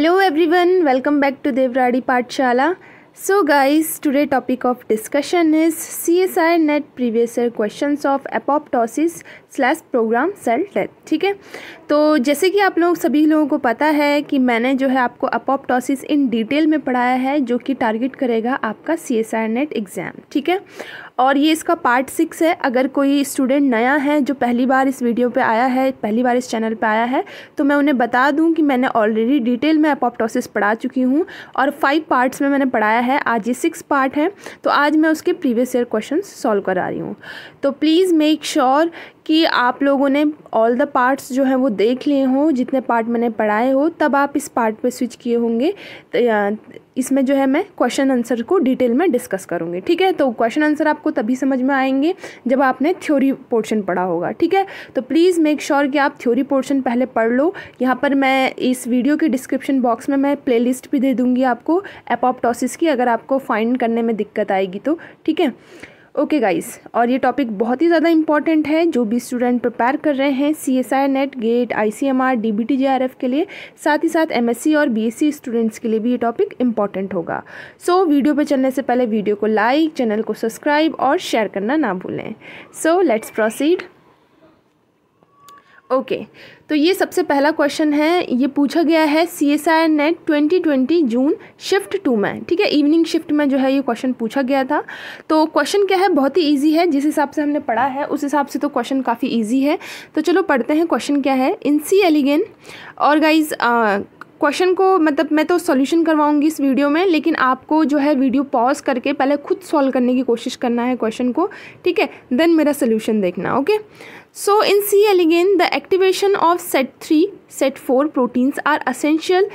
Hello everyone, welcome back to Devrari Pathshala. So guys, today topic of discussion is CSIR NET previous year questions of apoptosis slash program cell death. ठीक है, तो जैसे कि आप लोग सभी लोगों को पता है कि मैंने जो है आपको एपोप्टोसिस इन डिटेल में पढ़ाया है, जो कि टारगेट करेगा आपका सीएसआईआर नेट एग्ज़ाम। ठीक है, और ये इसका पार्ट 6 है। अगर कोई स्टूडेंट नया है जो पहली बार इस वीडियो पे आया है, पहली बार इस चैनल पे आया है, तो मैं उन्हें बता दूं कि मैंने ऑलरेडी डिटेल में एपोप्टोसिस पढ़ा चुकी हूं और 5 पार्ट्स में मैंने पढ़ाया है। आज ये 6 पार्ट है, तो आज मैं उसके प्रीवियस ईयर क्वेश्चंस सॉल्व करा रही हूँ। तो प्लीज़ मेक श्योर कि आप लोगों ने ऑल द पार्ट्स जो हैं वो देख लिए हों, जितने पार्ट मैंने पढ़ाए हो, तब आप इस पार्ट पे स्विच किए होंगे। तो इसमें जो है मैं क्वेश्चन आंसर को डिटेल में डिस्कस करूँगी। ठीक है, तो क्वेश्चन आंसर आपको तभी समझ में आएंगे जब आपने थ्योरी पोर्शन पढ़ा होगा। ठीक है, तो प्लीज़ मेक श्योर कि आप थ्योरी पोर्शन पहले पढ़ लो। यहाँ पर मैं इस वीडियो के डिस्क्रिप्शन बॉक्स में मैं प्ले लिस्ट भी दे दूँगी आपको एपोप्टोसिस की, अगर आपको फाइंड करने में दिक्कत आएगी तो। ठीक है, ओके गाइस, और ये टॉपिक बहुत ही ज़्यादा इंपॉर्टेंट है जो भी स्टूडेंट प्रिपेयर कर रहे हैं CSIR NET, GATE, ICMR, DBT, JRF के लिए, साथ ही साथ एमएससी और बीएससी स्टूडेंट्स के लिए भी ये टॉपिक इंपॉर्टेंट होगा। सो वीडियो पे चलने से पहले वीडियो को लाइक, चैनल को सब्सक्राइब और शेयर करना ना भूलें। So let's proceed. ओके, तो ये सबसे पहला क्वेश्चन है। ये पूछा गया है सीएसआईआर नेट 2020 जून शिफ्ट 2 में। ठीक है, इवनिंग शिफ्ट में जो है ये क्वेश्चन पूछा गया था। तो क्वेश्चन क्या है, बहुत ही इजी है। जिस हिसाब से हमने पढ़ा है उस हिसाब से तो क्वेश्चन काफ़ी इजी है। तो चलो पढ़ते हैं क्वेश्चन क्या है। इन सी एलिगन, और गाइज क्वेश्चन को मतलब मैं तो सॉल्यूशन करवाऊंगी इस वीडियो में, लेकिन आपको जो है वीडियो पॉज करके पहले खुद सॉल्व करने की कोशिश करना है क्वेश्चन को। ठीक है, देन मेरा सॉल्यूशन देखना। Okay, so in C elegans the activation of CED 3 CED 4 proteins are essential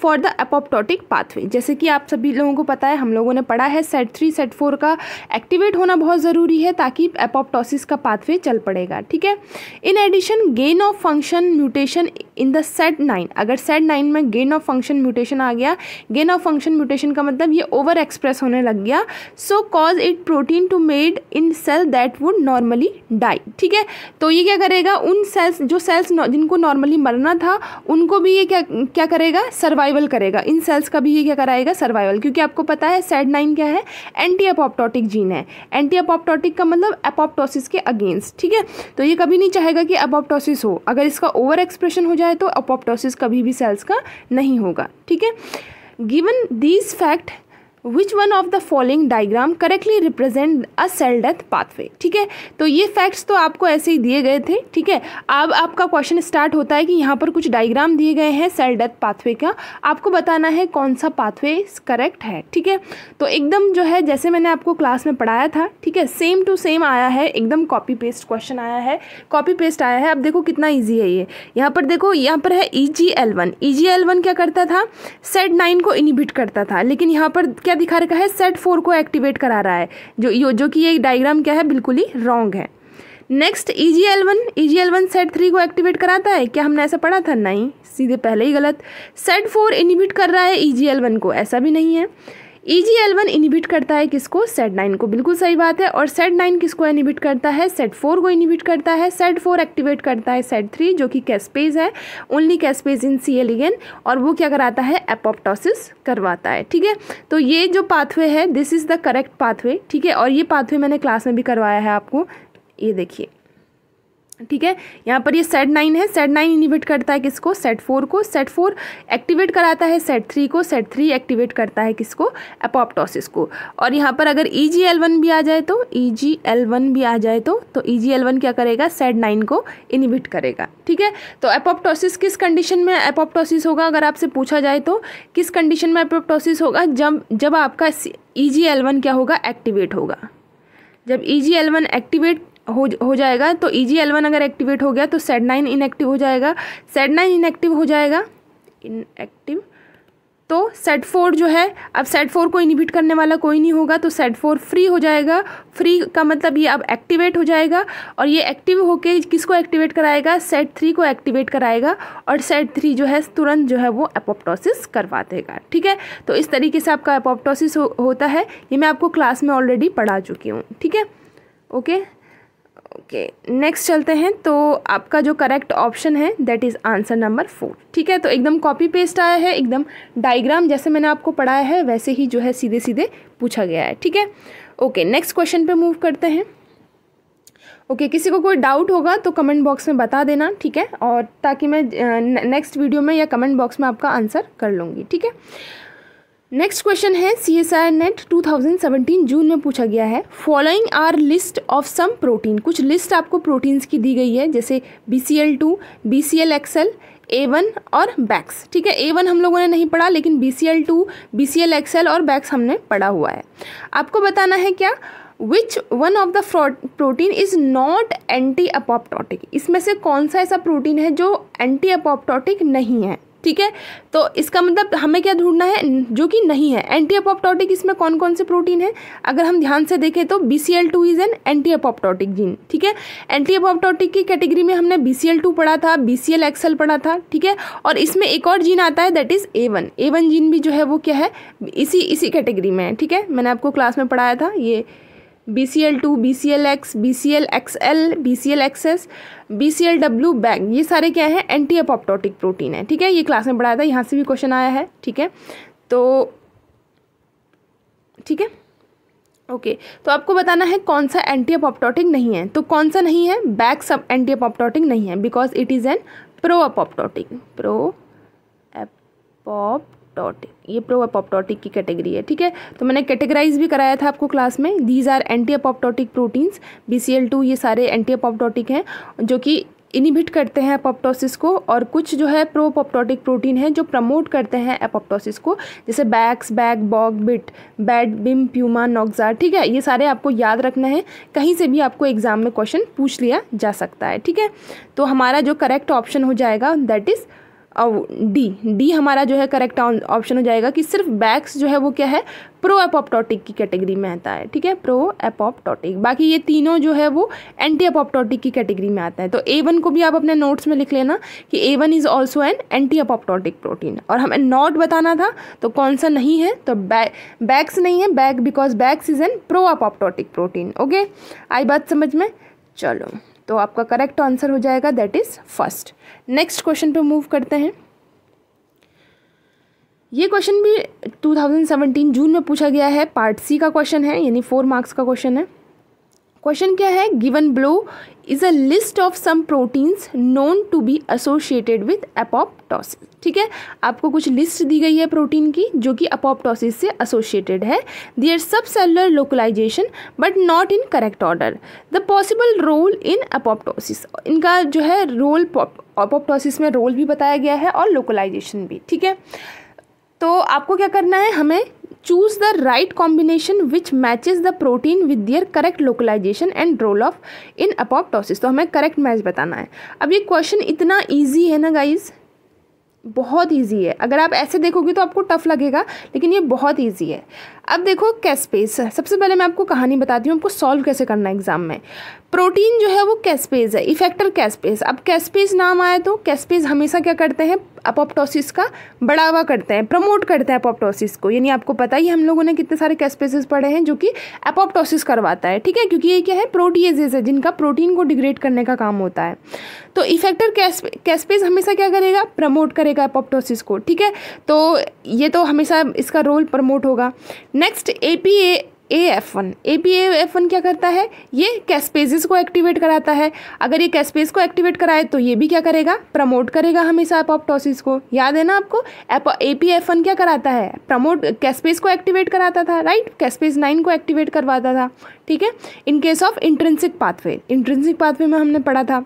for the apoptotic pathway. जैसे कि आप सभी लोगों को पता है, हम लोगों ने पढ़ा है सेट 3 सेट 4 का एक्टिवेट होना बहुत ज़रूरी है ताकि एपोप्टोसिस का पाथवे चल पड़ेगा। ठीक है, in addition gain of function mutation in the CED 9, अगर सेट 9 में गेन ऑफ फंक्शन म्यूटेशन आ गया, गेन ऑफ फंक्शन म्यूटेशन का मतलब ये ओवर एक्सप्रेस होने लग गया, so cause it protein to made in cell that would normally die. ठीक है, तो ये क्या करेगा, उन सेल्स जो सेल्स जिनको नॉर्मली मरना था उनको भी ये क्या करेगा, सर्वाइवल करेगा। इन सेल्स का भी ये क्या कराएगा, सर्वाइवल, क्योंकि आपको पता है सेड 9 क्या है, एंटी एपोप्टोटिक जीन है। एंटी एपोप्टोटिक का मतलब एपोप्टोसिस के अगेंस्ट। ठीक है, तो ये कभी नहीं चाहेगा कि एपोप्टोसिस हो। अगर इसका ओवर एक्सप्रेशन हो जाए तो एपोप्टोसिस कभी भी सेल्स का नहीं होगा। ठीक है, given these fact Which one of the following diagram correctly represent a cell death pathway? ठीक है, तो ये फैक्ट्स तो आपको ऐसे ही दिए गए थे। ठीक है, अब आपका क्वेश्चन स्टार्ट होता है कि यहाँ पर कुछ डायग्राम दिए गए हैं सेल डेथ पाथवे का, आपको बताना है कौन सा पाथवे करेक्ट है। ठीक है, तो एकदम जो है जैसे मैंने आपको क्लास में पढ़ाया था, ठीक है, सेम टू सेम आया है, एकदम कॉपी पेस्ट क्वेश्चन आया है, कॉपी पेस्ट आया है। अब देखो कितना ईजी है ये। यहाँ पर देखो, यहाँ पर है EGL1। EGL1 क्या करता था, सेड 9 को इनिबिट करता था, लेकिन यहाँ पर क्या दिखा रखा है, सेट 4 को एक्टिवेट करा रहा है, जो कि ये डायग्राम क्या है, बिल्कुल ही रॉन्ग है। नेक्स्ट EGL1 सेट 3 को एक्टिवेट कराता है, क्या हमने ऐसा पढ़ा था? नहीं, सीधे पहले ही गलत। सेट 4 इनिबिट कर रहा है EGL1 को, ऐसा भी नहीं है। EGL1 इनिबिट करता है किसको, सेट 9 को, बिल्कुल सही बात है। और सेट 9 किसको इनिबिट करता है, सेट 4 को इनिबिट करता है। सेट 4 एक्टिवेट करता है सेट 3 जो कि कैस्पेज है, ओनली कैस्पेज इन सी एलिगन, और वो क्या कराता है, एपोप्टोसिस करवाता है। ठीक है, तो ये जो पाथवे है this is the correct pathway. ठीक है, और ये पाथवे मैंने क्लास में भी करवाया है आपको, ये देखिए। ठीक है, यहाँ पर ये सेट 9 है, सेट 9 इनिबिट करता है किसको, सेट 4 को। सेट 4 एक्टिवेट कराता है सेट 3 को, सेट 3 एक्टिवेट करता है किसको, एपोप्टोसिस को। और यहाँ पर अगर EGL1 भी आ जाए तो EGL1 क्या करेगा, सेट 9 को इनिबिट करेगा। ठीक है, तो एपोप्टोसिस किस कंडीशन में एपोप्टोसिस होगा, अगर आपसे पूछा जाए तो किस कंडीशन में एपोप्टोसिस होगा, जब आपका EGL1 क्या होगा, एक्टिवेट होगा। जब EGL1 एक्टिवेट हो जाएगा, तो EGL1 अगर एक्टिवेट हो गया तो सेट 9 इनएक्टिव हो जाएगा। सेट 9 इनएक्टिव हो जाएगा, इनएक्टिव, तो सेट 4 जो है, अब सेट 4 को इनिबिट करने वाला कोई नहीं होगा, तो सेट 4 फ्री हो जाएगा। फ्री का मतलब ये अब एक्टिवेट हो जाएगा, और ये एक्टिव होके किसको एक्टिवेट कराएगा, सेट 3 को एक्टिवेट कराएगा, और सेट 3 जो है तुरंत जो है वो एपोप्टोसिस करवा देगा। ठीक है, तो इस तरीके से आपका एपोप्टोसिस होता है। ये मैं आपको क्लास में ऑलरेडी पढ़ा चुकी हूँ। ठीक है, ओके ओके नेक्स्ट चलते हैं। तो आपका जो करेक्ट ऑप्शन है दैट इज़ आंसर नंबर 4। ठीक है, तो एकदम कॉपी पेस्ट आया है, एकदम डायग्राम जैसे मैंने आपको पढ़ाया है वैसे ही जो है सीधे सीधे पूछा गया है। ठीक है, ओके नेक्स्ट क्वेश्चन पे मूव करते हैं। ओके, किसी को कोई डाउट होगा तो कमेंट बॉक्स में बता देना, ठीक है, और ताकि मैं नेक्स्ट वीडियो में या कमेंट बॉक्स में आपका आंसर कर लूँगी। ठीक है, नेक्स्ट क्वेश्चन है CSIR नेट 2017 जून में पूछा गया है, following are list of some protein. कुछ लिस्ट आपको प्रोटीन्स की दी गई है जैसे BCL2, BCL XL, A1 और बैक्स। ठीक है, A1 हम लोगों ने नहीं पढ़ा लेकिन BCL2, BCL XL और बैक्स हमने पढ़ा हुआ है। आपको बताना है क्या which one of the protein is not anti apoptotic. इसमें से कौन सा ऐसा प्रोटीन है जो एंटी अपॉप्टोटिक नहीं है। ठीक है, तो इसका मतलब हमें क्या ढूंढना है जो कि नहीं है एंटी अपॉप्टोटिक। इसमें कौन कौन से प्रोटीन है अगर हम ध्यान से देखें तो BCL2 is an anti apoptotic gene. ठीक है, एंटी अपॉप्टोटिक की कैटेगरी में हमने BCL2 पढ़ा था, BCL XL पढ़ा था। ठीक है, और इसमें एक और जीन आता है that is A1। A1 gene भी जो है वो क्या है इसी कैटेगरी में है। ठीक है, मैंने आपको क्लास में पढ़ाया था ये BCL2, BCLX, BCL XL, BCL XS, BCLW, Bak, ये सारे क्या है एंटी अपॉप्टोटिक प्रोटीन है। ठीक है, ये क्लास में पढ़ाया था, यहाँ से भी क्वेश्चन आया है। ठीक है, तो ठीक है ओके, तो आपको बताना है कौन सा एंटी अपॉप्टोटिक नहीं है। तो कौन सा नहीं है, बैग सब एंटी अपॉप्टोटिक नहीं है because it is an pro apoptotic. ये प्रो अपॉप्टोटिक की कैटेगरी है। ठीक है, तो मैंने कैटेगराइज भी कराया था आपको क्लास में, these are anti apoptotic proteins. BCL2 ये सारे एंटी अपॉप्टोटिक हैं जो कि इनहिबिट करते हैं अपॉप्टोसिस को, और कुछ जो है प्रो अपॉप्टोटिक प्रोटीन है जो प्रमोट करते हैं अपॉप्टोसिस को जैसे Bax, Bak, Bok, Bid, Bad, Bim, Puma, Noxa. ठीक है, ये सारे आपको याद रखना है, कहीं से भी आपको एग्जाम में क्वेश्चन पूछ लिया जा सकता है। ठीक है, तो हमारा जो करेक्ट ऑप्शन हो जाएगा दैट इज़ डी हमारा जो है करेक्ट ऑप्शन हो जाएगा कि सिर्फ बैक्स जो है वो क्या है प्रो अपॉप्टोटिक की कैटेगरी में आता है। ठीक है, प्रो अपॉप्टोटिक, बाकी ये तीनों जो है वो एंटी अपॉप्टोटिक की कैटेगरी में आता है। तो A1 को भी आप अपने नोट्स में लिख लेना कि A1 is also an anti apoptotic protein, और हमें नॉट बताना था तो कौन सा नहीं है, तो बैक्स नहीं है, Bak because Bax is an pro apoptotic protein. Okay, आई बात समझ में, चलो तो आपका करेक्ट आंसर हो जाएगा that is first. Next question पे मूव करते हैं। ये क्वेश्चन भी 2017 जून में पूछा गया है, पार्ट सी का क्वेश्चन है यानी 4 मार्क्स का क्वेश्चन है। क्वेश्चन क्या है, given below is a list of some proteins known to be associated with apoptosis. ठीक है, आपको कुछ लिस्ट दी गई है प्रोटीन की जो कि अपॉप्टोसिस से एसोशिएटेड है। देयर सब cellular localization but not in correct order, the possible role in apoptosis. इनका जो है रोल, अपॉप्टोसिस में रोल भी बताया गया है और लोकलाइजेशन भी। ठीक है, तो आपको क्या करना है, हमें choose the right combination which matches the protein with their correct localization and role of in apoptosis. तो हमें करेक्ट मैच बताना है। अब ये क्वेश्चन इतना ईजी है ना गाइज, बहुत ईजी है। अगर आप ऐसे देखोगे तो आपको टफ लगेगा लेकिन ये बहुत ईजी है। अब देखो कैस्पेस, सबसे पहले मैं आपको कहानी बताती हूँ आपको सॉल्व कैसे करना है एग्जाम में। प्रोटीन जो है वो कैस्पेस है, इफेक्टर कैस्पेस। अब कैस्पेस नाम आया तो कैस्पेस हमेशा क्या करते हैं, अपॉप्टोसिस का बढ़ावा करते हैं, प्रमोट करते हैं अपॉप्टोसिस को। यानी आपको पता ही हम लोगों ने कितने सारे कैस्पेसेस पढ़े हैं जो कि अपॉप्टोसिस करवाता है। ठीक है, क्योंकि ये क्या है प्रोटीएजेस है जिनका प्रोटीन को डिग्रेड करने का काम होता है। तो इफेक्टर कैस्पेस हमेशा क्या करेगा, प्रमोट करेगा अपॉप्टोसिस को। ठीक है, तो ये तो हमेशा इसका रोल प्रमोट होगा। नेक्स्ट APAF1 क्या करता है, ये कैस्पेजेस को एक्टिवेट कराता है। अगर ये कैस्पेस को एक्टिवेट कराए तो ये भी क्या करेगा, प्रमोट करेगा हमेशा अपॉप्टोसिस को। याद है ना आपको, APAF1 क्या कराता है, प्रमोट कैस्पेस को एक्टिवेट कराता था, राइट, Caspase-9 को एक्टिवेट करवाता था। ठीक है, in case of intrinsic pathway, intrinsic pathway में हमने पढ़ा था।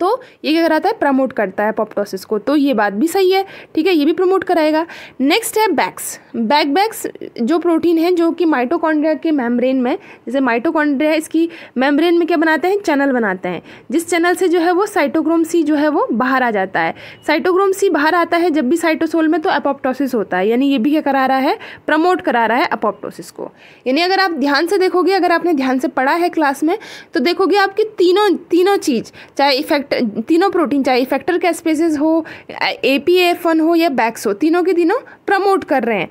तो ये क्या कराता है, प्रमोट करता है अपॉप्टोसिस को, तो ये बात भी सही है। ठीक है, ये भी प्रमोट कराएगा। नेक्स्ट है बैक्स जो प्रोटीन है जो कि माइटोकॉन्ड्रिया के मेम्ब्रेन में, जैसे माइटोकॉन्ड्रिया इसकी मेम्ब्रेन में क्या बनाते हैं, चैनल बनाते हैं, जिस चैनल से जो है वो साइटोक्रोम C जो है वो बाहर आ जाता है। साइटोक्रोम C बाहर आता है जब भी साइटोसोल में, तो अपॉप्टोसिस होता है। यानी ये भी क्या करा रहा है, प्रमोट करा रहा है अपॉप्टोसिस को। यानी अगर आप ध्यान से देखोगे, अगर आपने ध्यान से पढ़ा है क्लास में, तो देखोगे आपकी तीनों चीज़, चाहे इफेक्ट तीनों प्रोटीन, चाहे इफेक्टर कैस्पेसेस हो, APAF1 हो या बैक्स हो, तीनों के तीनों प्रमोट कर रहे हैं।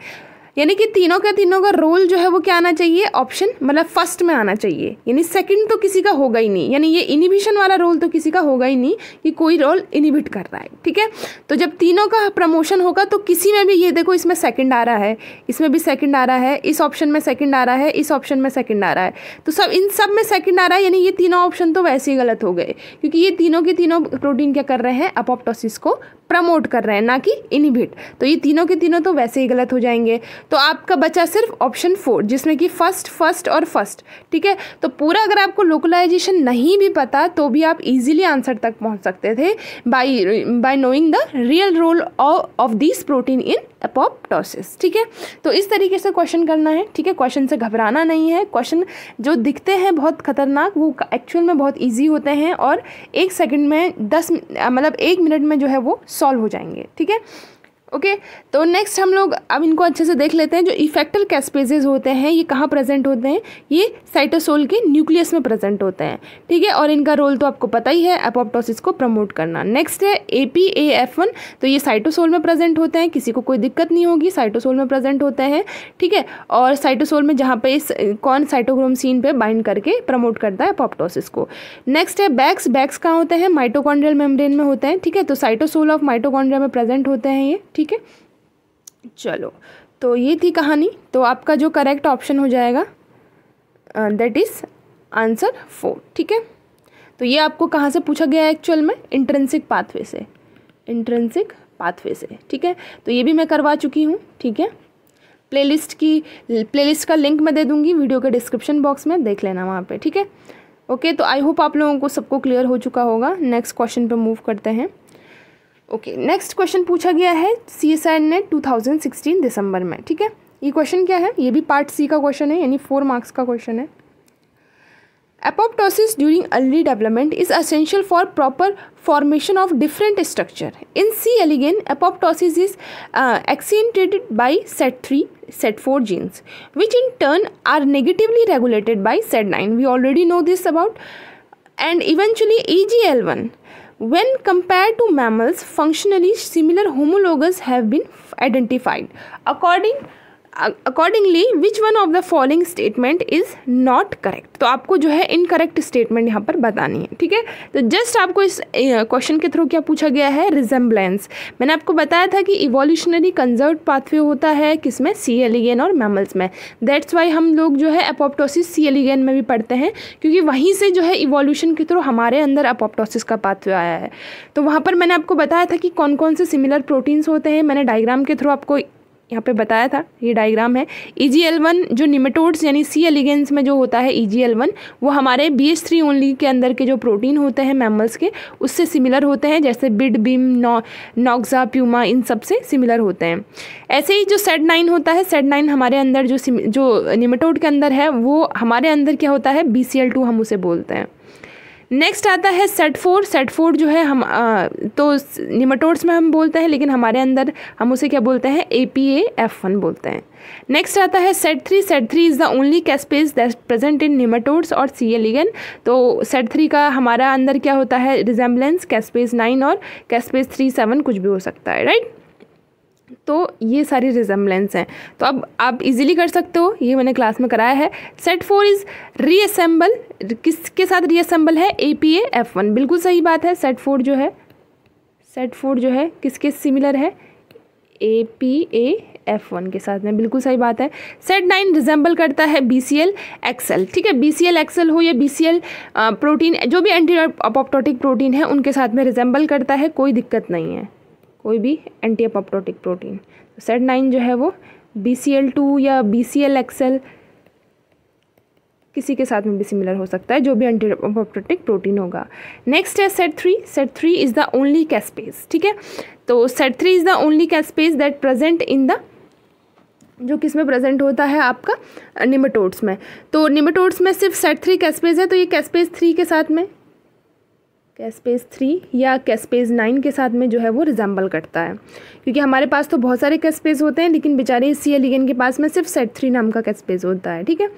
यानी कि तीनों का रोल जो है वो क्या आना चाहिए, ऑप्शन मतलब फर्स्ट में आना चाहिए, यानी सेकंड तो किसी का होगा ही नहीं, यानी ये इनिबिशन वाला रोल तो किसी का होगा ही नहीं कि कोई रोल इनिबिट कर रहा है, ठीक है। तो जब तीनों का प्रमोशन होगा तो किसी में भी, ये देखो इसमें सेकंड आ रहा है, इसमें भी सेकंड आ रहा है, इस ऑप्शन में सेकंड आ रहा है, इस ऑप्शन में सेकंड आ रहा है, तो सब इन सब में सेकंड आ रहा है, यानी ये तीनों ऑप्शन तो वैसे ही गलत हो गए, क्योंकि ये तीनों के तीनों प्रोटीन क्या कर रहे हैं, अपॉप्टोसिस को प्रमोट कर रहे हैं, ना कि इनिबिट। तो ये तीनों के तीनों तो वैसे ही गलत हो जाएंगे। तो आपका बचा सिर्फ ऑप्शन 4 जिसमें कि फर्स्ट, ठीक है। तो पूरा अगर आपको लोकलाइजेशन नहीं भी पता तो भी आप इजीली आंसर तक पहुंच सकते थे by knowing the real role of this protein in apoptosis, ठीक है। तो इस तरीके से क्वेश्चन करना है, ठीक है। क्वेश्चन से घबराना नहीं है, क्वेश्चन जो दिखते हैं बहुत खतरनाक वो एक्चुअल में बहुत ईजी होते हैं और एक सेकेंड में 1 मिनट में जो है वो सॉल्व हो जाएंगे, ठीक है। ओके तो नेक्स्ट हम लोग अब इनको अच्छे से देख लेते हैं। जो इफेक्टर कैस्पेजेस होते हैं ये कहाँ प्रेजेंट होते हैं, ये साइटोसोल के न्यूक्लियस में प्रेजेंट होते हैं, ठीक है। और इनका रोल तो आपको पता ही है, अपॉप्टोसिस को प्रमोट करना। नेक्स्ट है APAF1, तो ये साइटोसोल में प्रेजेंट होते हैं, किसी को कोई दिक्कत नहीं होगी, साइटोसोल में प्रेजेंट होते हैं, ठीक है। और साइटोसोल में जहाँ पे साइटोक्रोम सीन पे बाइंड करके प्रमोट करता है अपॉप्टोसिस को। नेक्स्ट है बैक्स, बैक्स कहाँ होते हैं, माइटोकॉन्ड्रियल मेम्ब्रेन में होते हैं, ठीक है। तो साइटोसोल ऑफ माइटोकॉन्ड्रिया में प्रेजेंट होते हैं ये, ठीक है। चलो तो ये थी कहानी। तो आपका जो करेक्ट ऑप्शन हो जाएगा दैट इज़ आंसर 4, ठीक है। तो ये आपको कहाँ से पूछा गया है एक्चुअल में, इंट्रिंसिक पाथवे से, इंट्रिंसिक पाथवे से, ठीक है। तो ये भी मैं करवा चुकी हूँ, ठीक है। प्लेलिस्ट का लिंक मैं दे दूँगी वीडियो के डिस्क्रिप्शन बॉक्स में, देख लेना वहाँ पर, ठीक है। ओके तो आई होप आप लोगों को सबको क्लियर हो चुका होगा। नेक्स्ट क्वेश्चन पर मूव करते हैं। ओके नेक्स्ट क्वेश्चन पूछा गया है CSIR NET 2016 दिसंबर में, ठीक है। ये क्वेश्चन क्या है, ये भी पार्ट C का क्वेश्चन है, यानी 4 मार्क्स का क्वेश्चन है। Apoptosis during early development is essential for proper formation of different structure in C. elegans apoptosis is accentuated by Ced-3 Ced-4 genes which in turn are negatively regulated by Ced-9. We already know this about and eventually Egl1. When compared to mammals, functionally similar homologues have been identified. Accordingly, which one of the following statement is not correct? तो आपको जो है incorrect statement यहाँ पर बतानी है, ठीक है। तो जस्ट आपको इस क्वेश्चन के थ्रू क्या पूछा गया है, रिजेम्बलेंस। मैंने आपको बताया था कि इवोल्यूशनरी कंजर्व पाथवे होता है किसमें, C. elegans और मैमल्स में। दैट्स वाई हम लोग जो है अपॉप्टोसिस C. elegans में भी पढ़ते हैं, क्योंकि वहीं से जो है इवोल्यूशन के थ्रू हमारे अंदर अपॉप्टोसिस का पाथवे आया है। तो वहाँ पर मैंने आपको बताया था कि कौन कौन से सिमिलर प्रोटीन्स होते हैं, मैंने डायग्राम के थ्रू आपको यहाँ पे बताया था। ये डायग्राम है EGL1 जो निमेटोड्स यानी C. elegans में जो होता है EGL1, वो हमारे BH3 ओनली के अंदर के जो प्रोटीन होते हैं मैमल्स के, उससे सिमिलर होते हैं, जैसे बिड, बीम, नॉक्सा, प्यूमा, इन सब से सिमिलर होते हैं। ऐसे ही जो Ced-9 होता है, Ced-9 हमारे अंदर जो निमेटोड के अंदर है, वो हमारे अंदर क्या होता है, BCL2 हम उसे बोलते हैं। नेक्स्ट आता है Ced-4, Ced-4 जो है हम तो निमेटोड्स में हम बोलते हैं, लेकिन हमारे अंदर हम उसे क्या बोलते हैं, APAF1 बोलते हैं। नेक्स्ट आता है Ced-3, Ced-3 is the only caspase that present in nematodes और C. elegans। तो Ced-3 का हमारा अंदर क्या होता है रिजेम्बलेंस, कैस्पेज 9 और कैस्पेज 3-7 कुछ भी हो सकता है, राइट। तो ये सारी रिजेम्बलेंस हैं, तो अब आप इजीली कर सकते हो, ये मैंने क्लास में कराया है। Ced-4 इज़ रीअसेंबल, किसके साथ रीअसेंबल है, APAF1, बिल्कुल सही बात है। Ced-4 जो है किसके सिमिलर है, APAF1 के साथ में, बिल्कुल सही बात है। Ced-9 रिजेंबल करता है BCL-XL, ठीक है। BCL-XL हो या BCL प्रोटीन, जो भी एंटी अपॉप्टोटिक प्रोटीन है उनके साथ में रिजेंबल करता है, कोई दिक्कत नहीं है, कोई भी एंटी अपॉप्टोटिक प्रोटीन। Ced-9 जो है वो BCL2 या BCL-XL किसी के साथ में भी सिमिलर हो सकता है, जो भी एंटी अपॉप्टोटिक प्रोटीन होगा। नेक्स्ट है Ced-3, Ced-3 is the only caspase, ठीक है। तो Ced-3 is the only caspase that present in the, जो किस में प्रेजेंट होता है आपका निमेटोड्स में। तो निमेटोड्स में सिर्फ Ced-3 कैस्पेज है, तो ये कैस्पेज 3 के साथ में कैस्पेज 3 या कैस्पेज 9 के साथ में जो है वो रिजम्बल करता है, क्योंकि हमारे पास तो बहुत सारे कैस्पेज होते हैं लेकिन बेचारे सी एलिगन के पास में सिर्फ सेट 3 नाम का कैस्पेज होता है। ठीक है,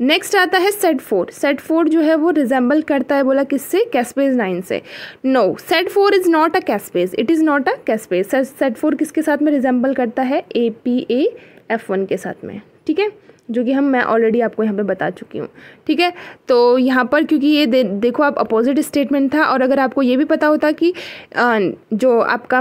नेक्स्ट आता है सेट 4। सेट 4 जो है वो रिजम्बल करता है, बोला किससे? कैस्पेज 9 से। No, Ced 4 is not a caspase, it is not a caspase. Ced 4 किसके साथ में रिजम्बल करता है? APAF1 के साथ में। ठीक है, जो कि मैं ऑलरेडी आपको यहाँ पे बता चुकी हूँ। ठीक है, तो यहाँ पर क्योंकि ये देखो आप अपोजिट स्टेटमेंट था, और अगर आपको ये भी पता होता कि जो आपका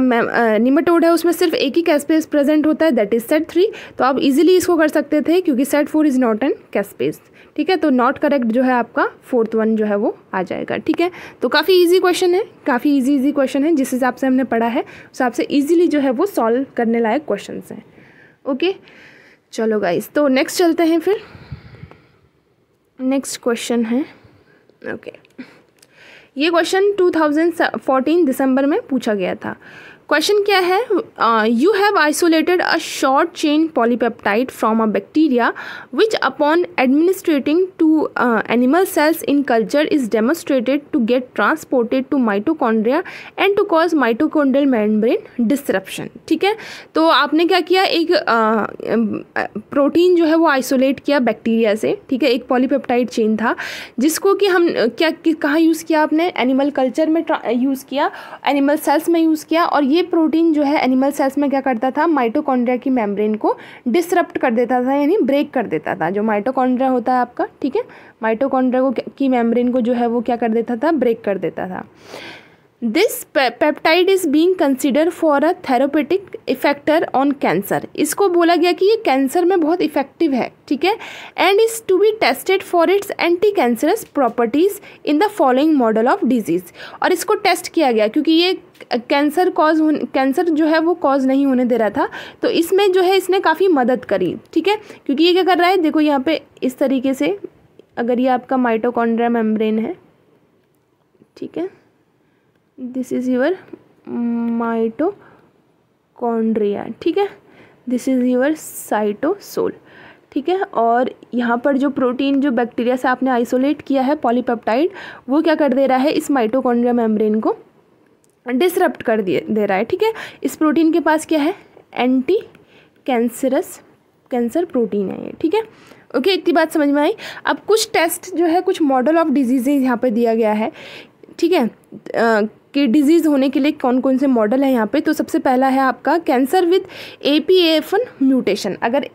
निमेटोड है उसमें सिर्फ एक ही कैस्पेज प्रेजेंट होता है, दैट इज़ सेट 3, तो आप इजीली इसको कर सकते थे क्योंकि Ced 4 is not an caspase. ठीक है, तो नॉट करेक्ट जो है आपका 4th 1 जो है वो आ जाएगा। ठीक है, तो काफ़ी ईजी क्वेश्चन है, काफ़ी ईजी क्वेश्चन है, जिस हिसाब से हमने पढ़ा है उस हिसाब से ईजिली जो है वो सॉल्व करने लायक क्वेश्चन हैं। ओके, चलो गाइस, तो नेक्स्ट चलते हैं फिर। नेक्स्ट क्वेश्चन है, ओके, ये क्वेश्चन 2014 दिसंबर में पूछा गया था। क्वेश्चन क्या है? You have isolated a short chain polypeptide from a bacteria which upon administrating to animal cells in culture is demonstrated to get transported to mitochondria and to cause mitochondrial membrane disruption. ठीक है, तो आपने क्या किया, एक protein जो है वो आइसोलेट किया बैक्टीरिया से। ठीक है, एक पॉलीपेप्टाइड चेन था जिसको कि हम कहाँ यूज़ किया आपने? एनिमल कल्चर में यूज़ किया, एनिमल सेल्स में यूज़ किया, और ये प्रोटीन जो है एनिमल सेल्स में क्या करता था? माइटोकॉन्ड्रिया की मेम्ब्रेन को डिसरप्ट कर देता था, यानी ब्रेक कर देता था। जो माइटोकॉन्ड्रिया होता है आपका, ठीक है, माइटोकॉन्ड्रिया की मेम्ब्रेन को जो है वो क्या कर देता था? ब्रेक कर देता था। This peptide is being consider for a therapeutic effector on cancer. इसको बोला गया कि ये कैंसर में बहुत इफेक्टिव है। ठीक है, and is to be tested for its anti cancerous properties in the following model of disease. और इसको टेस्ट किया गया क्योंकि ये कैंसर जो है वो कॉज नहीं होने दे रहा था, तो इसमें जो है इसने काफ़ी मदद करी। ठीक है, क्योंकि ये क्या कर रहा है, देखो यहाँ पे इस तरीके से, अगर ये आपका माइटोकॉन्ड्रिया मेम्ब्रेन है, ठीक है, दिस इज़ योर माइटोकॉन्ड्रिया, ठीक है, दिस इज़ योर साइटोसोल। ठीक है, और यहाँ पर जो प्रोटीन जो बैक्टीरिया से आपने आइसोलेट किया है पॉलीपेप्टाइड, वो क्या कर दे रहा है? इस माइटोकॉन्ड्रिया मेम्ब्रेन को डिसरप्ट कर दे रहा है। ठीक है, इस प्रोटीन के पास क्या है? एंटी कैंसर प्रोटीन है ये। ठीक है, ओके, इतनी बात समझ में आई। अब कुछ टेस्ट जो है, कुछ मॉडल ऑफ डिजीज़ेज यहाँ पे दिया गया है। ठीक है, कि डिजीज़ होने के लिए कौन कौन से मॉडल हैं यहाँ पे। तो सबसे पहला है आपका कैंसर विद APAF1 म्यूटेशन। अगर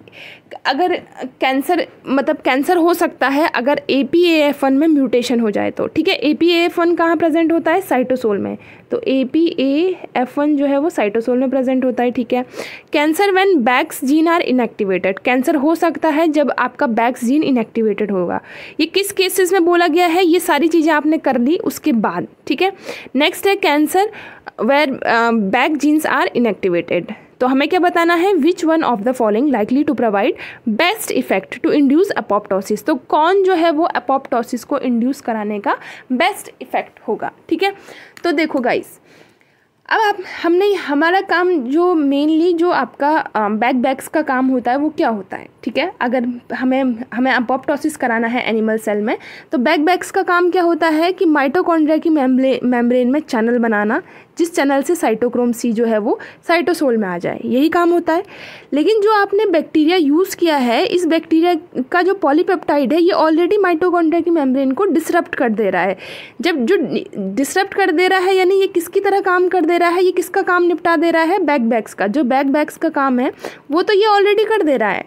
कैंसर मतलब कैंसर हो सकता है अगर APAF1 में म्यूटेशन हो जाए तो। ठीक है, APAF1 कहाँ प्रेजेंट होता है? साइटोसोल में। तो APAF1 जो है वो साइटोसोल में प्रेजेंट होता है। ठीक है, cancer when backs gene are inactivated. Cancer हो सकता है जब आपका बैक्स जीन इनएक्टिवेटेड होगा। ये किस केसेस में बोला गया है? ये सारी चीज़ें आपने कर ली उसके बाद। ठीक है, नेक्स्ट है cancer where bag genes are inactivated. तो हमें क्या बताना है? Which one of the following likely to provide best effect to induce apoptosis. तो कौन जो है वो अपॉप्टोसिस को इंड्यूस कराने का बेस्ट इफेक्ट होगा। ठीक है, तो देखो गाइस, अब हमारा काम जो मेनली जो आपका बैक्स का काम होता है वो क्या होता है? ठीक है, अगर हमें अपॉप्टोसिस कराना है एनिमल सेल में, तो बैक्स का काम क्या होता है कि माइटोकॉन्ड्रिया की मेम्ब्रेन में चैनल बनाना, जिस चैनल से साइटोक्रोम C जो है वो साइटोसोल में आ जाए, यही काम होता है। लेकिन जो आपने बैक्टीरिया यूज़ किया है, इस बैक्टीरिया का जो पॉलीपेप्टाइड है ये ऑलरेडी माइटोकॉन्ड्रिया की मेम्ब्रेन को डिसरप्ट कर दे रहा है। जब जो डिसरप्ट कर दे रहा है यानी ये किसकी तरह काम कर दे रहा है, ये किसका काम निपटा दे रहा है? बैक्स का। जो बैक्स का काम है वो तो ये ऑलरेडी कर दे रहा है।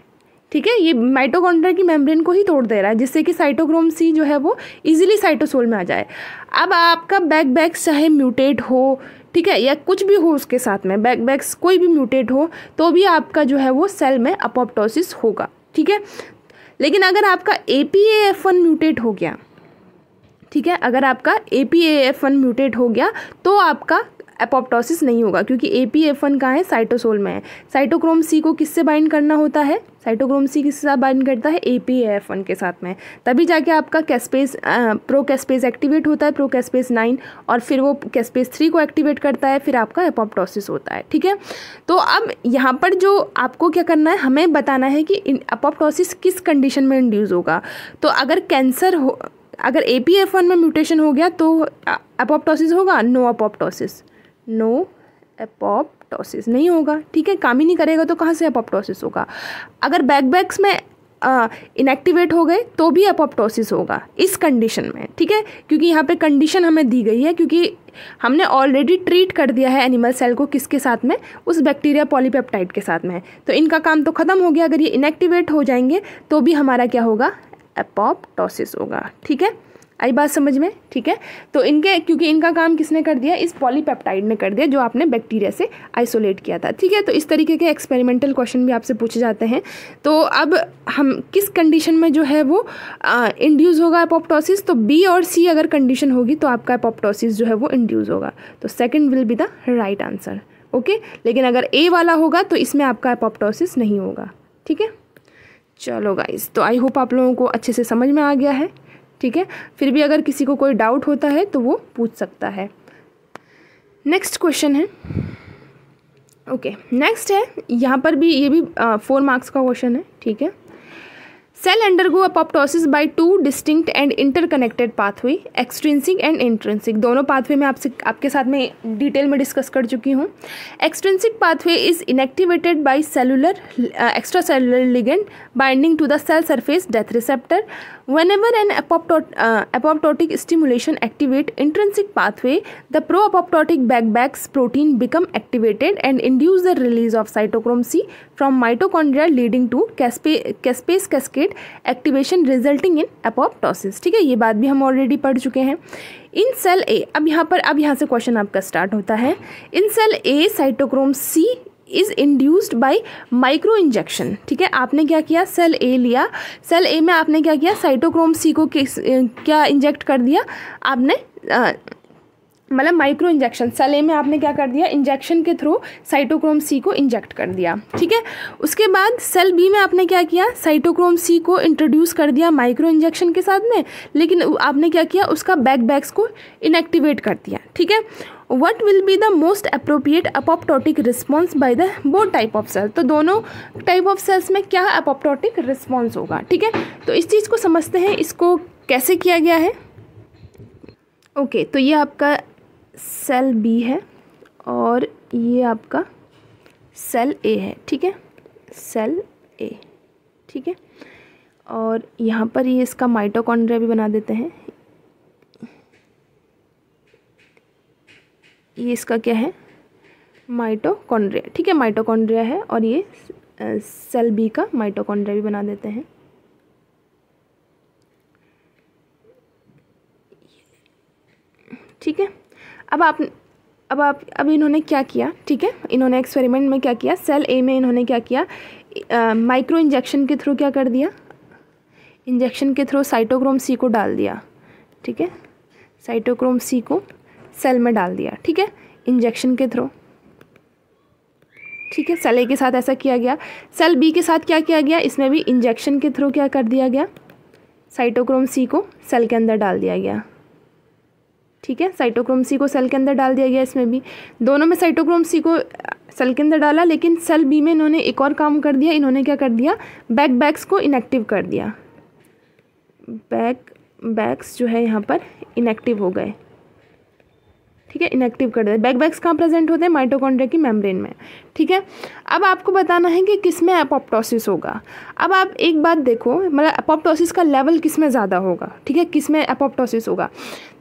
ठीक है, ये माइटोकॉन्ड्रिया की मेम्ब्रेन को ही तोड़ दे रहा है, जिससे कि साइटोक्रोम C जो है वो इजीली साइटोसोल में आ जाए। अब आपका बैक्स चाहे म्यूटेट हो, ठीक है, या कुछ भी हो उसके साथ में, बैक्स कोई भी म्यूटेट हो, तो भी आपका जो है वो सेल में अपॉप्टोसिस होगा। ठीक है, लेकिन अगर आपका APAF1 म्यूटेट हो गया, ठीक है, अगर आपका APAF1 म्यूटेट हो गया तो आपका अपॉप्टोसिस नहीं होगा, क्योंकि APAF1 का है साइटोसोल में है। साइटोक्रोम C को किससे बाइंड करना होता है? साइटोक्रोम C किसके साथ बाइंड करता है? APAF1 के साथ में, तभी जाके आपका प्रो कैस्पेज एक्टिवेट होता है, प्रो कैस्पेज 9, और फिर वो कैस्पेज 3 को एक्टिवेट करता है, फिर आपका अपॉप्टोसिस होता है। ठीक है, तो अब यहाँ पर जो आपको क्या करना है, हमें बताना है कि अपॉप्टोसिस किस कंडीशन में इंड्यूस होगा। तो अगर कैंसर अगर APF1 में म्यूटेशन हो गया तो अपॉप्टोसिस होगा? नो अपॉप्टोसिस नहीं होगा, ठीक है, काम ही नहीं करेगा तो कहाँ से अपॉप्टोसिस होगा। अगर बैक्स में इनएक्टिवेट हो गए तो भी अपॉप्टोसिस होगा इस कंडीशन में, ठीक है, क्योंकि यहाँ पे कंडीशन हमें दी गई है, क्योंकि हमने ऑलरेडी ट्रीट कर दिया है एनिमल सेल को किसके साथ में, उस बैक्टीरिया पॉलीपेप्टाइड के साथ में, तो इनका काम तो ख़त्म हो गया। अगर ये इनएक्टिवेट हो जाएंगे तो भी हमारा क्या होगा, अपॉप्टोसिस होगा, ठीक है, आई बात समझ में, ठीक है। तो इनके, क्योंकि इनका काम किसने कर दिया, इस पॉलीपेप्टाइड ने कर दिया जो आपने बैक्टीरिया से आइसोलेट किया था, ठीक है। तो इस तरीके के एक्सपेरिमेंटल क्वेश्चन भी आपसे पूछे जाते हैं। तो अब हम किस कंडीशन में जो है वो इंड्यूस होगा अपॉप्टोसिस, तो बी और सी अगर कंडीशन होगी तो आपका अपॉप्टोसिस जो है वो इंड्यूस होगा, तो second will be the right answer, okay. लेकिन अगर ए वाला होगा तो इसमें आपका अपॉप्टोसिस नहीं होगा, ठीक है। चलो गाइज, तो आई होप आप लोगों को अच्छे से समझ में आ गया है, ठीक है। फिर भी अगर किसी को कोई डाउट होता है तो वो पूछ सकता है। नेक्स्ट क्वेश्चन है, ओके, नेक्स्ट है, यहाँ पर भी ये भी 4 मार्क्स का क्वेश्चन है, ठीक है। Cell undergo apoptosis by 2 distinct and interconnected pathway, extrinsic and intrinsic. दोनों पाथवे मैं आपके साथ में डिटेल में डिस्कस कर चुकी हूँ। Extrinsic pathway is inactivated by cellular extra cellular ligand binding to the cell surface death receptor. Whenever an apoptotic stimulation activate intrinsic pathway, the pro-apoptotic Bax protein become activated and induce the release of cytochrome C from mitochondria, leading to Caspase cascade activation resulting in apoptosis. ठीक है, ये बात भी हम already पढ़ चुके हैं। इन cell ए, अब यहाँ से क्वेश्चन आपका स्टार्ट होता है। In cell A cytochrome C is induced by micro injection, ठीक है। आपने क्या किया, सेल ए लिया, सेल ए में आपने क्या किया, साइटोक्रोम सी को क्या इंजेक्ट कर दिया आपने, मतलब माइक्रो इंजेक्शन। सेल ए में आपने क्या कर दिया, इंजेक्शन के थ्रू साइटोक्रोम सी को इंजेक्ट कर दिया, ठीक है। उसके बाद सेल बी में आपने क्या किया, साइटोक्रोम सी को इंट्रोड्यूस कर दिया माइक्रो इंजेक्शन के साथ में, लेकिन आपने क्या किया, उसका बैक्स को इनएक्टिवेट कर दिया, ठीक है। What will be the most appropriate apoptotic response by the both type of cells? तो दोनों type of cells में क्या apoptotic response होगा, ठीक है। तो इस चीज़ को समझते हैं, इसको कैसे किया गया है। ओके, तो ये आपका सेल बी है और ये आपका सेल ए है, ठीक है, सेल ए, ठीक है। और यहाँ पर ये इसका माइटोकॉन्ड्रिया भी बना देते हैं। ये इसका क्या है, माइटोकॉन्ड्रिया, ठीक है, माइटोकॉन्ड्रिया है। और ये सेल बी का माइटोकॉन्ड्रिया भी बना देते हैं। ठीक है, अब इन्होंने क्या किया, ठीक है, इन्होंने एक्सपेरिमेंट में क्या किया, सेल ए में इन्होंने क्या किया, माइक्रो इंजेक्शन के थ्रू क्या कर दिया, इंजेक्शन के थ्रू साइटोक्रोम सी को डाल दिया, ठीक है, साइटोक्रोम सी को सेल में डाल दिया, ठीक है, इंजेक्शन के थ्रू, ठीक है। सेल ए के साथ ऐसा किया गया। सेल बी के साथ क्या किया गया, इसमें भी इंजेक्शन के थ्रू क्या कर दिया गया, साइटोक्रोम सी को सेल के अंदर डाल दिया गया, ठीक है, साइटोक्रोम सी को सेल के अंदर डाल दिया गया। इसमें भी दोनों में साइटोक्रोम सी को सेल के अंदर डाला, लेकिन सेल बी में इन्होंने एक और काम कर दिया, इन्होंने क्या कर दिया, बैक्स को इनएक्टिव कर दिया, बैक्स जो है यहाँ पर इनएक्टिव हो गए, ठीक है, इनएक्टिव कर देते। बैक्स कहाँ प्रेजेंट होते हैं, माइटोकॉन्ड्रिया की मेम्ब्रेन में, ठीक है। अब आपको बताना है कि किस में अपॉप्टोसिस होगा। अब आप एक बात देखो, मतलब अपॉप्टोसिस का लेवल किस में ज़्यादा होगा, ठीक है, किस में अपॉप्टोसिस होगा।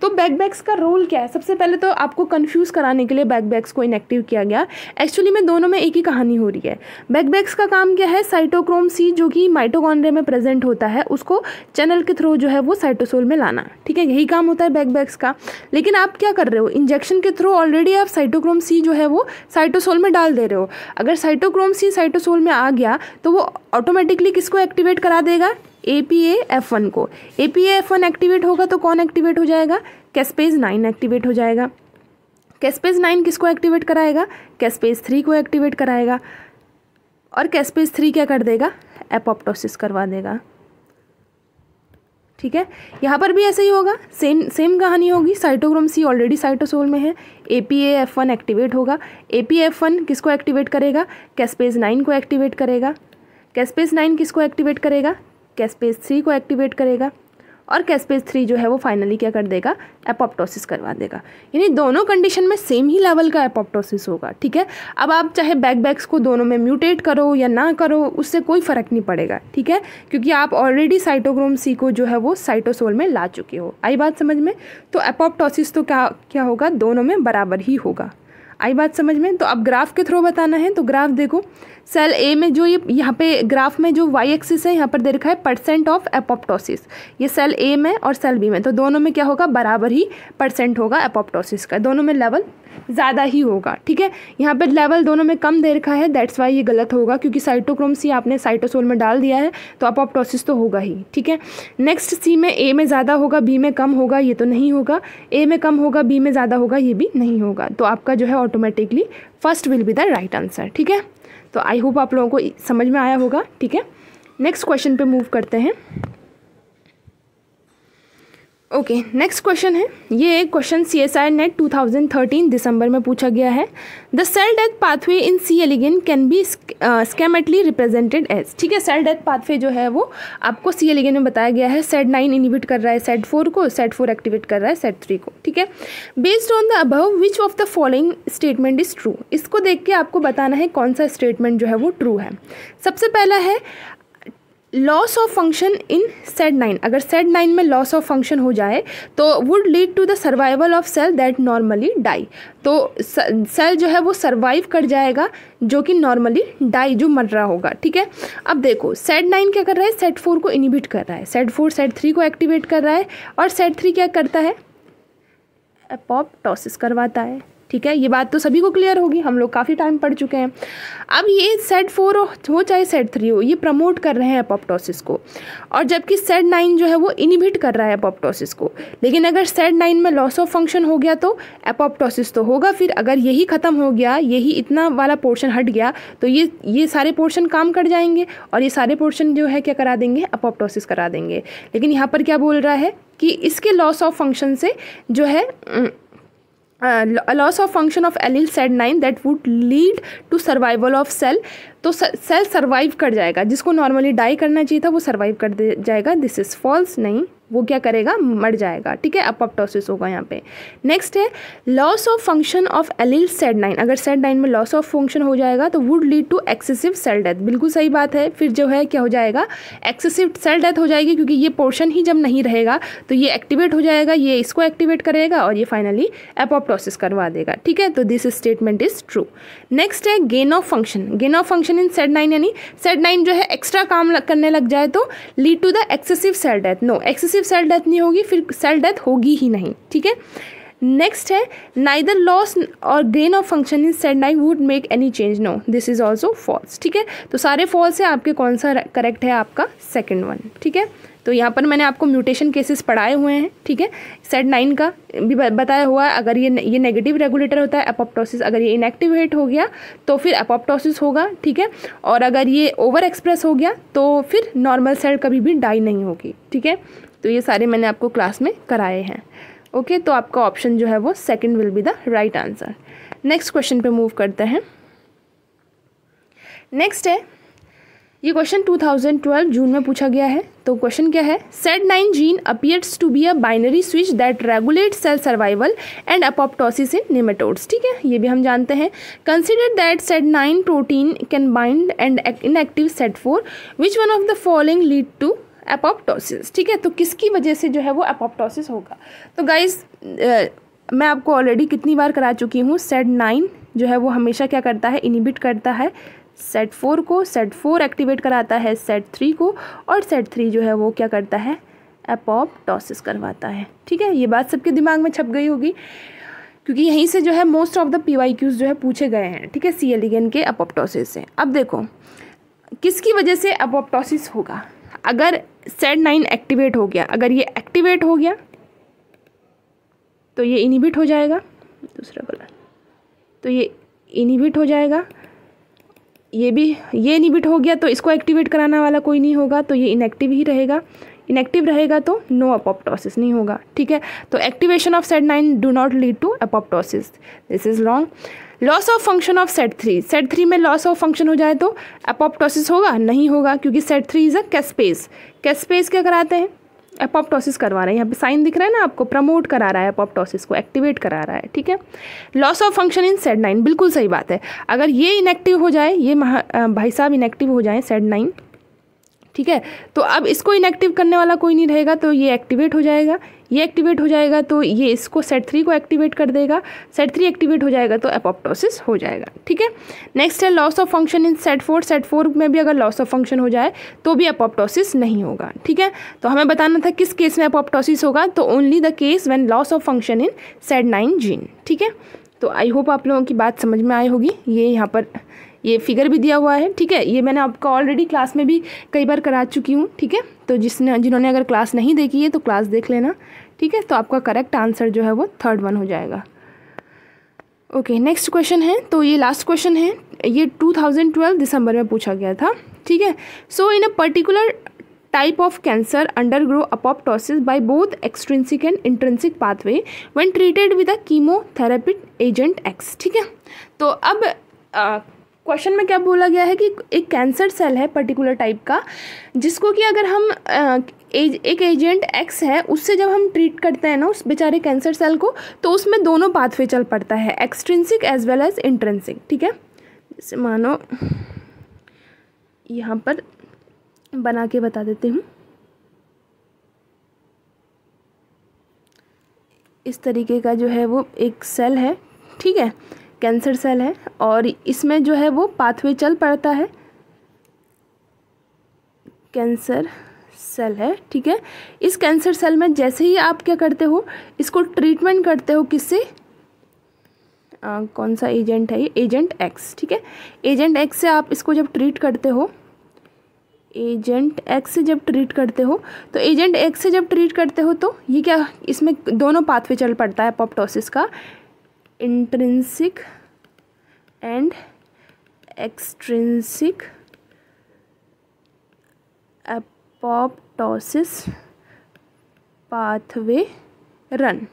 तो बैक्स का रोल क्या है, सबसे पहले तो आपको कन्फ्यूज़ कराने के लिए बैक्स को इनएक्टिव किया गया। एक्चुअली में दोनों में एक ही कहानी हो रही है। बैक्स का काम क्या है, साइटोक्रोम सी जो कि माइटोकॉन्ड्रिया में प्रेजेंट होता है उसको चैनल के थ्रू जो है वो साइटोसोल में लाना, ठीक है, यही काम होता है बैक्स का। लेकिन आप क्या कर रहे हो, इंजेक्शन के थ्रू ऑलरेडी आप साइटोक्रोम सी जो है वो साइटोसोल में डाल दे रहे हो। अगर साइटोक्रोम सी साइटोसोल में आ गया तो वो ऑटोमेटिकली किसको एक्टिवेट करा देगा, APAF1 को। APAF1 एक्टिवेट होगा तो कौन एक्टिवेट हो जाएगा, Caspase-9 एक्टिवेट हो जाएगा। Caspase-9 किसको एक्टिवेट कराएगा, Caspase-3 को एक्टिवेट कराएगा, और Caspase-3 क्या कर देगा, अपॉप्टोसिस करवा देगा, ठीक है। यहाँ पर भी ऐसे ही होगा, सेम कहानी होगी। साइटोक्रोम सी ऑलरेडी साइटोसोल में है, APAF1 एक्टिवेट होगा, APAF1 किसको एक्टिवेट करेगा, Caspase-9 को एक्टिवेट करेगा, Caspase-9 किसको एक्टिवेट करेगा, Caspase-3 को एक्टिवेट करेगा, और कैस्पेज 3 जो है वो फाइनली क्या कर देगा, एपोप्टोसिस करवा देगा। यानी दोनों कंडीशन में सेम ही लेवल का एपोप्टोसिस होगा। ठीक है, अब आप चाहे बैक्स को दोनों में म्यूटेट करो या ना करो, उससे कोई फ़र्क नहीं पड़ेगा। ठीक है, क्योंकि आप ऑलरेडी साइटोक्रोम सी को जो है वो साइटोसोल में ला चुके हो। आई बात समझ में? तो एपोप्टोसिस तो क्या होगा, दोनों में बराबर ही होगा। आई बात समझ में? तो अब ग्राफ के थ्रू बताना है। तो ग्राफ देखो, सेल ए में जो ये यहाँ पे ग्राफ में जो वाई एक्सिस है यहाँ पर दे रखा है परसेंट ऑफ एपोप्टोसिस, ये सेल ए में और सेल बी में, तो दोनों में क्या होगा, बराबर ही परसेंट होगा एपोप्टोसिस का, दोनों में लेवल ज़्यादा ही होगा। ठीक है, यहाँ पे लेवल दोनों में कम दे रखा है, दैट्स वाई ये गलत होगा, क्योंकि साइटोक्रोम सी आपने साइटोसोल में डाल दिया है तो एपोप्टोसिस तो होगा ही। ठीक है, नेक्स्ट सी में ए में ज़्यादा होगा बी में कम होगा, ये तो नहीं होगा, ए में कम होगा बी में ज़्यादा होगा, ये भी नहीं होगा। तो आपका जो है automatically first will be the right answer. ठीक है, तो आई होप आप लोगों को समझ में आया होगा। ठीक है, नेक्स्ट क्वेश्चन पे मूव करते हैं। ओके, नेक्स्ट क्वेश्चन है, ये क्वेश्चन CSIR NET 2013 दिसंबर में पूछा गया है। The cell death pathway in C. elegans can be schematically represented as. ठीक है, सेल डेथ पाथवे जो है वो आपको C. elegans में बताया गया है, Ced-9 इनिबिट कर रहा है Ced-4 को, Ced-4 एक्टिवेट कर रहा है Ced-3 को। ठीक है, based on the above which of the following statement is true. इसको देख के आपको बताना है कौन सा स्टेटमेंट जो है वो ट्रू है। सबसे पहला है loss of function in Ced-9, अगर Ced-9 में लॉस ऑफ फंक्शन हो जाए तो would lead to the survival of cell that normally die. तो सेल जो है वो सर्वाइव कर जाएगा जो कि नॉर्मली डाई जो मर रहा होगा। ठीक है, अब देखो Ced-9 क्या कर रहा है, Ced-4 को इनिबिट कर रहा है, Ced-4 Ced-3 को एक्टिवेट कर रहा है, और Ced-3 क्या करता है, एपोप्टोसिस करवाता है। ठीक है, ये बात तो सभी को क्लियर होगी, हम लोग काफ़ी टाइम पढ़ चुके हैं। अब ये Ced-4 हो चाहे Ced-3 हो, ये प्रमोट कर रहे हैं एपोप्टोसिस को, और जबकि Ced-9 जो है वो इनिबिट कर रहा है एपोप्टोसिस को। लेकिन अगर Ced-9 में लॉस ऑफ फंक्शन हो गया तो एपोप्टोसिस तो होगा। फिर अगर यही ख़त्म हो गया, यही इतना वाला पोर्शन हट गया, तो ये सारे पोर्शन काम कर जाएंगे और ये सारे पोर्शन जो है क्या करा देंगे, एपोप्टोसिस करा देंगे। लेकिन यहाँ पर क्या बोल रहा है कि इसके लॉस ऑफ फंक्शन से जो है loss of function of allele Ced-9 that would lead to survival of cell, तो सेल सर्वाइव कर जाएगा, जिसको नॉर्मली डाई करना चाहिए था वो सर्वाइव कर जाएगा। दिस इज़ फॉल्स, नहीं, वो क्या करेगा, मर जाएगा। ठीक है, एपोप्टोसिस होगा यहाँ पे। नेक्स्ट है loss of function of allele Ced-9, अगर Ced-9 में लॉस ऑफ फंक्शन हो जाएगा तो would lead to excessive cell death, बिल्कुल सही बात है। फिर जो है क्या हो जाएगा, एक्सेसिव सेल डेथ हो जाएगी, क्योंकि ये पोर्शन ही जब नहीं रहेगा तो ये एक्टिवेट हो जाएगा, ये इसको एक्टिवेट करेगा और ये फाइनली एपोप्टोसिस करवा देगा। ठीक है, तो this statement is true. Next है gain of function, gain of function in Ced-9, यानी Ced-9 जो है एक्स्ट्रा काम करने लग जाए तो lead to the excessive cell death, no, excessive cell death नहीं होगी, फिर सेल डेथ होगी ही नहीं। ठीक है, नेक्स्ट है नाइदर लॉस और gain of function in Ced-9 would make any change, no, this is also false. ठीक है, तो सारे फॉल्स है आपके, कौन सा करेक्ट है, आपका सेकेंड वन। ठीक है, तो यहाँ पर मैंने आपको म्यूटेशन केसेस पढ़ाए हुए हैं। ठीक है, Ced-9 का भी बताया हुआ है, अगर ये नेगेटिव रेगुलेटर होता है एपोप्टोसिस, अगर ये इनएक्टिवेट हो गया तो फिर एपोप्टोसिस होगा। ठीक है, और अगर ये ओवर एक्सप्रेस हो गया तो फिर नॉर्मल सेल कभी भी डाई नहीं होगी। ठीक है, तो ये सारे मैंने आपको क्लास में कराए हैं। ओके, तो आपका ऑप्शन जो है वो second will be the right answer. Next question पर मूव करते हैं। नेक्स्ट है ये क्वेश्चन 2012 जून में पूछा गया है। तो क्वेश्चन क्या है, Ced-9 gene appears to be a binary switch that regulate cell survival and apoptosis in nematodes. ठीक है, ये भी हम जानते हैं। Consider that Ced-9 protein can bind and inactive Ced-4, which one of the following lead to apoptosis. ठीक है, तो किसकी वजह से जो है वो एपोप्टोसिस होगा। तो गाइज मैं आपको ऑलरेडी कितनी बार करा चुकी हूँ, Ced-9 जो है वो हमेशा क्या करता है, इनिबिट करता है Ced-4 को, Ced-4 एक्टिवेट कराता है Ced-3 को, और Ced-3 जो है वो क्या करता है, एपोप्टोसिस करवाता है। ठीक है, ये बात सबके दिमाग में छप गई होगी, क्योंकि यहीं से जो है मोस्ट ऑफ द PYQs जो है पूछे गए हैं। ठीक है, C. elegans के एपोप्टोसिस से। अब देखो किसकी वजह से एपोप्टोसिस होगा, अगर Ced-9 एक्टिवेट हो गया, अगर ये एक्टिवेट हो गया तो ये इनिबिट हो जाएगा, दूसरा वाला तो ये इनिबिट हो जाएगा, ये भी ये इनिबिट हो गया तो इसको एक्टिवेट कराना वाला कोई नहीं होगा, तो ये इनएक्टिव ही रहेगा। इनएक्टिव रहेगा तो नो एपोप्टोसिस नहीं होगा। ठीक है, तो activation of Ced-9 do not lead to apoptosis, this is wrong. Loss of function of Ced-3, Ced-3 में लॉस ऑफ फंक्शन हो जाए तो एपोप्टोसिस होगा, नहीं होगा, क्योंकि Ced-3 is a caspase, caspase क्या कराते हैं, एपोप्टोसिस करवा रहा है, यहाँ पे साइन दिख रहा है ना आपको, प्रमोट करा रहा है एपोप्टोसिस को, एक्टिवेट करा रहा है, ठीक है। Loss of function in Ced-9, बिल्कुल सही बात है। अगर ये इनएक्टिव हो जाए, ये भाई साहब इनएक्टिव हो जाए Ced-9, ठीक है, तो अब इसको इनएक्टिव करने वाला कोई नहीं रहेगा, तो ये एक्टिवेट हो जाएगा, ये एक्टिवेट हो जाएगा, तो ये इसको Ced-3 को एक्टिवेट कर देगा, Ced-3 एक्टिवेट हो जाएगा तो एपोप्टोसिस हो जाएगा, ठीक है। नेक्स्ट है loss of function in Ced-4, Ced-4 में भी अगर लॉस ऑफ फंक्शन हो जाए तो भी एपोप्टोसिस नहीं होगा, ठीक है। तो हमें बताना था किस केस में एपोप्टोसिस होगा, तो only the case when loss of function in Ced-9 gene, ठीक है। तो आई होप आप लोगों की बात समझ में आई होगी। ये यहाँ पर ये फिगर भी दिया हुआ है, ठीक है, ये मैंने आपको ऑलरेडी क्लास में भी कई बार करा चुकी हूँ, ठीक है, तो जिन्होंने अगर क्लास नहीं देखी है तो क्लास देख लेना, ठीक है। तो आपका करेक्ट आंसर जो है वो थर्ड वन हो जाएगा। ओके, नेक्स्ट क्वेश्चन है, तो ये लास्ट क्वेश्चन है, ये 2012 दिसंबर में पूछा गया था, ठीक है। So in a particular type of cancer undergo apoptosis by both extrinsic and intrinsic pathway when treated with a chemotherapy agent X, ठीक है। तो अब क्वेश्चन में क्या बोला गया है कि एक कैंसर सेल है पर्टिकुलर टाइप का, जिसको कि अगर हम एक एजेंट एक्स है उससे जब हम ट्रीट करते हैं ना उस बेचारे कैंसर सेल को, तो उसमें दोनों पाथवे चल पड़ता है, extrinsic as well as intrinsic, ठीक है। जैसे मानो यहाँ पर बना के बता देती हूँ, इस तरीके का जो है वो एक सेल है, ठीक है, कैंसर सेल है, और इसमें जो है वो पाथवे चल पड़ता है, कैंसर सेल है, ठीक है। इस कैंसर सेल में जैसे ही आप क्या करते हो, इसको ट्रीटमेंट करते हो किससे, कौन सा एजेंट है ये, एजेंट एक्स, ठीक है। एजेंट एक्स से आप इसको जब ट्रीट करते हो, एजेंट एक्स से जब ट्रीट करते हो, तो एजेंट एक्स से जब ट्रीट करते हो तो ये क्या, इसमें दोनों पाथवे चल पड़ता है एपोप्टोसिस का, intrinsic and extrinsic apoptosis pathway run.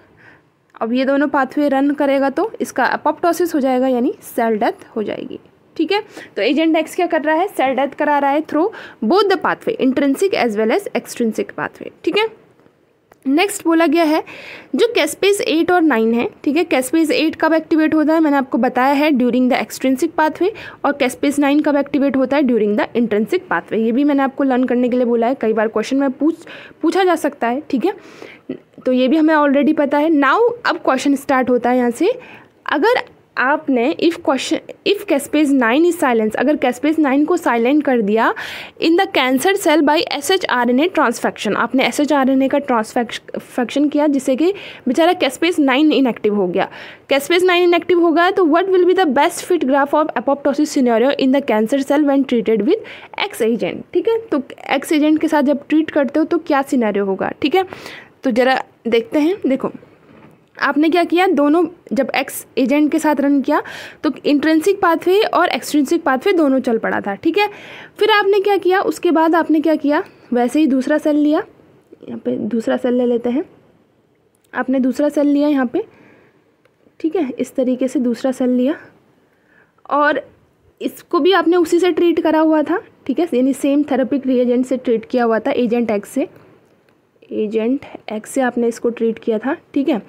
अब ये दोनों पाथवे रन करेगा तो इसका एपोप्टोसिस हो जाएगा, यानी सेल डेथ हो जाएगी, ठीक है। तो एजेंट एक्स क्या कर रहा है, सेल डेथ करा रहा है through both the pathway, intrinsic as well as extrinsic pathway, ठीक है। नेक्स्ट बोला गया है जो कैस्पेज 8 और 9 है, ठीक है, कैस्पेज 8 कब एक्टिवेट होता है, मैंने आपको बताया है ड्यूरिंग द एक्सट्रिंसिक पाथवे, और कैस्पेज 9 कब एक्टिवेट होता है ड्यूरिंग द इंट्रिंसिक पाथवे। ये भी मैंने आपको लर्न करने के लिए बोला है, कई बार क्वेश्चन में पूछा जा सकता है, ठीक है, तो ये भी हमें ऑलरेडी पता है। नाउ अब क्वेश्चन स्टार्ट होता है यहाँ से, अगर आपने इफ़ कैस्पेज 9 इज साइलेंस, अगर कैस्पेज 9 को साइलेंट कर दिया in the cancer cell by shRNA transfection, आपने shRNA का ट्रांसफेक्शन किया जिससे कि बेचारा कैस्पेज 9 इनएक्टिव हो गया, कैस्पेज 9 इनएक्टिव हो गया, तो what will be the best fit graph of apoptosis scenario in the cancer cell when treated with X agent, ठीक है। तो एक्स एजेंट के साथ जब ट्रीट करते हो तो क्या सिनेरियो होगा, ठीक है। तो जरा देखते हैं, देखो आपने क्या किया, दोनों जब एक्स एजेंट के साथ रन किया तो इंट्रिंसिक पाथवे और एक्सट्रिंसिक पाथवे दोनों चल पड़ा था, ठीक है। फिर आपने क्या किया, उसके बाद आपने क्या किया, वैसे ही दूसरा सेल लिया, यहाँ पे दूसरा सेल ले लेते हैं, आपने दूसरा सेल लिया यहाँ पे, ठीक है, इस तरीके से दूसरा सेल लिया, और इसको भी आपने उसी से ट्रीट करा हुआ था, ठीक है, यानी सेम थेरेपिक रिएजेंट से ट्रीट किया हुआ था, एजेंट एक्स से आपने इसको ट्रीट किया था, ठीक है।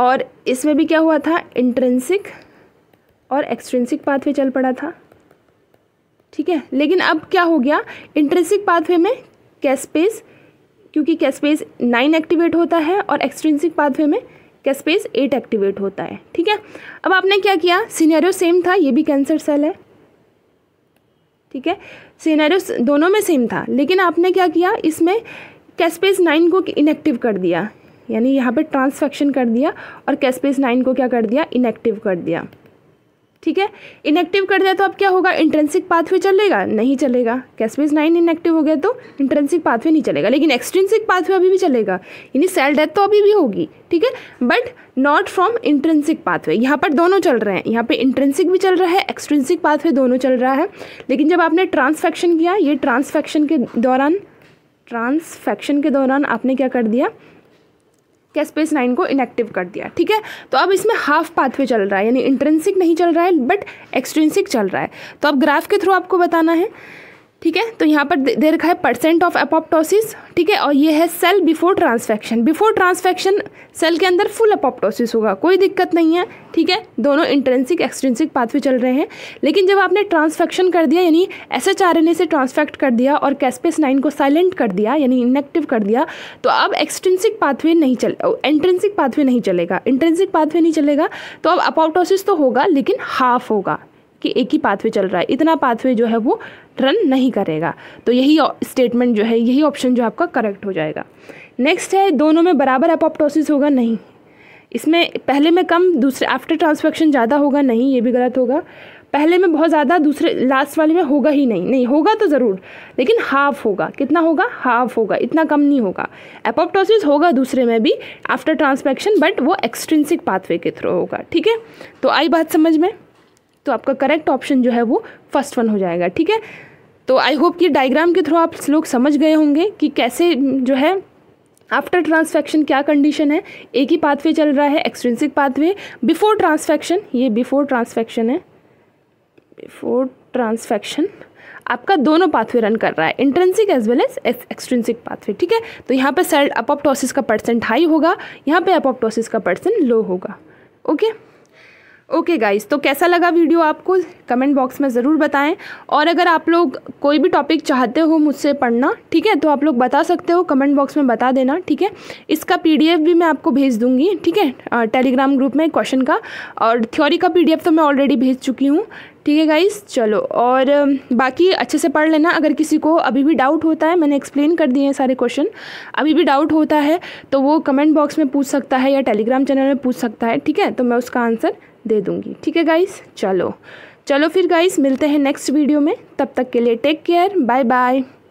और इसमें भी क्या हुआ था, इंट्रिंसिक और एक्सट्रिंसिक पाथवे चल पड़ा था, ठीक है। लेकिन अब क्या हो गया, इंट्रिंसिक पाथवे में कैस्पेज, क्योंकि कैस्पेज 9 एक्टिवेट होता है, और एक्सट्रिंसिक पाथवे में कैस्पेज 8 एक्टिवेट होता है, ठीक है। अब आपने क्या किया, सिनेरियो सेम था, ये भी कैंसर सेल है, ठीक है, सिनेरियो दोनों में सेम था, लेकिन आपने क्या किया, इसमें कैस्पेज 9 को इनएक्टिव कर दिया, यानी यहाँ पे ट्रांसफेक्शन कर दिया, और कैस्पेज 9 को क्या कर दिया, इनएक्टिव कर दिया, ठीक है। इनएक्टिव कर दिया तो अब क्या होगा, इंट्रिंसिक पाथवे चलेगा, नहीं चलेगा, कैस्पेज 9 इनएक्टिव हो गया तो इंट्रिंसिक पाथवे नहीं चलेगा, लेकिन एक्सट्रिंसिक पाथवे अभी भी चलेगा, यानी सेल डेथ तो अभी भी होगी, ठीक है, but not from intrinsic pathway. यहाँ पर दोनों चल रहे हैं, यहाँ पे इंट्रिंसिक भी चल रहा है, एक्सट्रिंसिक पाथवे दोनों चल रहा है, लेकिन जब आपने ट्रांसफेक्शन किया, ये ट्रांसफेक्शन के दौरान आपने क्या कर दिया, कैस्पेज 9 को इनएक्टिव कर दिया, ठीक है। तो अब इसमें हाफ पाथवे चल रहा है, यानी इंट्रिंसिक नहीं चल रहा है बट एक्सट्रिंसिक चल रहा है। तो अब ग्राफ के थ्रू आपको बताना है ठीक है। तो यहाँ पर दे रखा है परसेंट ऑफ एपोप्टोसिस, ठीक है। और ये है cell before transfection, before transfection cell के अंदर फुल एपोप्टोसिस होगा, कोई दिक्कत नहीं है, ठीक है। दोनों इंट्रेंसिक एक्सट्रेंसिक पाथवे चल रहे हैं। लेकिन जब आपने ट्रांसफेक्शन कर दिया यानी SHRNA से ट्रांसफेक्ट कर दिया और Caspase-9 को साइलेंट कर दिया यानी इनएक्टिव कर दिया, तो अब एक्सट्रेंसिक पाथवे नहीं चल, इंट्रेंसिक पाथवे नहीं चलेगा, इंट्रेंसिक पाथवे नहीं चलेगा। तो अब एपोप्टोसिस तो होगा लेकिन हाफ होगा कि एक ही पाथवे चल रहा है, इतना पाथवे जो है वो रन नहीं करेगा। तो यही स्टेटमेंट जो है, यही ऑप्शन जो आपका करेक्ट हो जाएगा। नेक्स्ट है दोनों में बराबर एपोप्टोसिस होगा, नहीं। इसमें पहले में कम, दूसरे आफ्टर ट्रांसफेक्शन ज़्यादा होगा, नहीं, ये भी गलत होगा। पहले में बहुत ज़्यादा, दूसरे लास्ट वाले में होगा ही नहीं, नहीं होगा तो ज़रूर, लेकिन हाफ होगा। कितना होगा? हाफ होगा, इतना कम नहीं होगा। एपोप्टोसिस होगा दूसरे में भी आफ्टर ट्रांसफेक्शन, बट वो एक्सट्रिंसिक पाथवे के थ्रू होगा, ठीक है। तो आई बात समझ में? तो आपका करेक्ट ऑप्शन जो है वो फर्स्ट वन हो जाएगा, ठीक है। तो आई होप कि डायग्राम के थ्रू आप लोग समझ गए होंगे कि कैसे जो है आफ्टर ट्रांसफेक्शन क्या कंडीशन है, एक ही पाथवे चल रहा है एक्सट्रिंसिक पाथवे, बिफोर ट्रांसफेक्शन, ये बिफोर ट्रांसफेक्शन है, बिफोर ट्रांसफेक्शन आपका दोनों पाथवे रन कर रहा है, intrinsic as well as extrinsic pathway, ठीक है। तो यहाँ पर सेल एपोप्टोसिस का परसेंट हाई होगा, यहाँ पर एपोप्टोसिस का परसेंट लो होगा। ओके गाइस, तो कैसा लगा वीडियो आपको कमेंट बॉक्स में ज़रूर बताएं। और अगर आप लोग कोई भी टॉपिक चाहते हो मुझसे पढ़ना, ठीक है, तो आप लोग बता सकते हो, कमेंट बॉक्स में बता देना, ठीक है। इसका पीडीएफ भी मैं आपको भेज दूंगी, ठीक है, टेलीग्राम ग्रुप में क्वेश्चन का, और थ्योरी का पीडीएफ तो मैं ऑलरेडी भेज चुकी हूँ, ठीक है गाइस। चलो, और बाकी अच्छे से पढ़ लेना। अगर किसी को अभी भी डाउट होता है, मैंने एक्सप्लेन कर दिए हैं सारे क्वेश्चन, अभी भी डाउट होता है तो वो कमेंट बॉक्स में पूछ सकता है या टेलीग्राम चैनल में पूछ सकता है, ठीक है। तो मैं उसका आंसर दे दूंगी, ठीक है गाइस। चलो फिर गाइस, मिलते हैं नेक्स्ट वीडियो में, तब तक के लिए टेक केयर, बाय बाय।